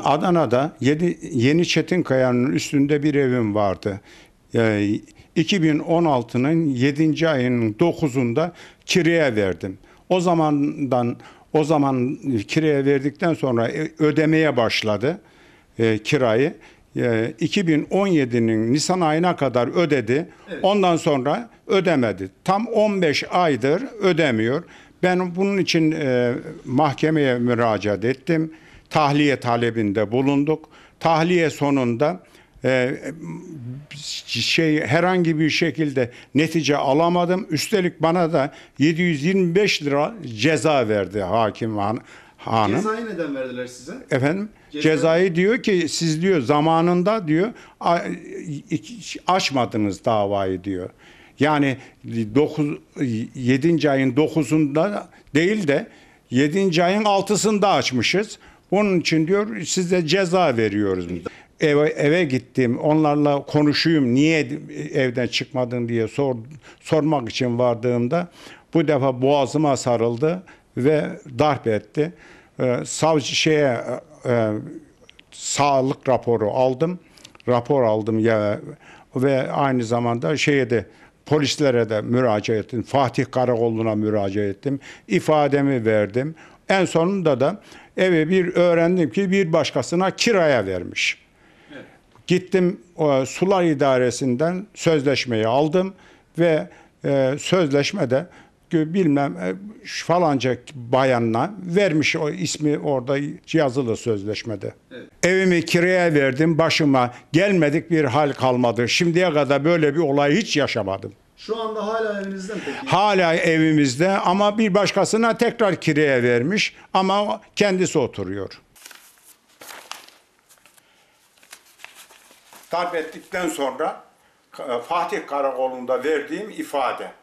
Adana'da yeni Çetin Kaya'nın üstünde bir evim vardı. 2016'nın 7. ayının 9'unda kiraya verdim. O zaman kiraya verdikten sonra ödemeye başladı kirayı. 2017'nin Nisan ayına kadar ödedi. Evet. Ondan sonra ödemedi. Tam 15 aydır ödemiyor. Ben bunun için mahkemeye müracaat ettim. Tahliye talebinde bulunduk. Tahliye sonunda herhangi bir şekilde netice alamadım. Üstelik bana da 725 lira ceza verdi hakim hanım. Cezayı neden verdiler size? Efendim? Cezayı diyor ki siz diyor zamanında diyor açmadınız davayı diyor. Yani 7. ayın 9'unda değil de 7. ayın 6'sında açmışız. Onun için diyor size ceza veriyoruz. Eve gittim, onlarla konuşayım, niye evden çıkmadın diye sormak için vardığımda bu defa boğazıma sarıldı ve darp etti. Sağlık raporu aldım. Rapor aldım ya ve aynı zamanda polislere de müracaat ettim. Fatih Karakolu'na müracaat ettim. İfademi verdim. En sonunda da evi bir öğrendim ki bir başkasına kiraya vermiş. Evet. Gittim Sular İdaresi'nden sözleşmeyi aldım ve sözleşmede bilmem falanca bayanla vermiş, o ismi orada yazılı sözleşmede. Evet. Evimi kiraya verdim, başıma gelmedik bir hal kalmadı. Şimdiye kadar böyle bir olay hiç yaşamadım. Şu anda hala evinizde mi peki? Hala evimizde ama bir başkasına tekrar kiraya vermiş ama kendisi oturuyor. Darp ettikten sonra Fatih Karakolu'nda verdiğim ifade.